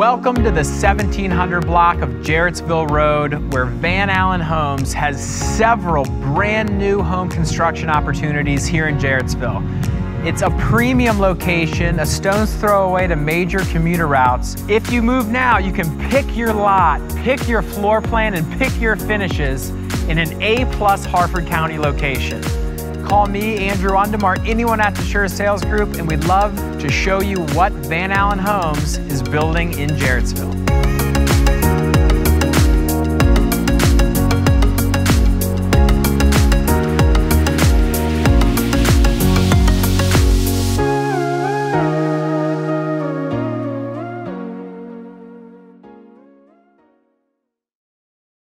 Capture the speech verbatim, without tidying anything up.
Welcome to the seventeen hundred block of Jarrettsville Road, where Van Allen Homes has several brand new home construction opportunities here in Jarrettsville. It's a premium location, a stone's throw away to major commuter routes. If you move now, you can pick your lot, pick your floor plan, and pick your finishes in an A plus Harford County location. Call me, Andrew Ondemar, anyone at the Shure Sales Group, and we'd love to show you what Van Allen Homes is building in Jarrettsville.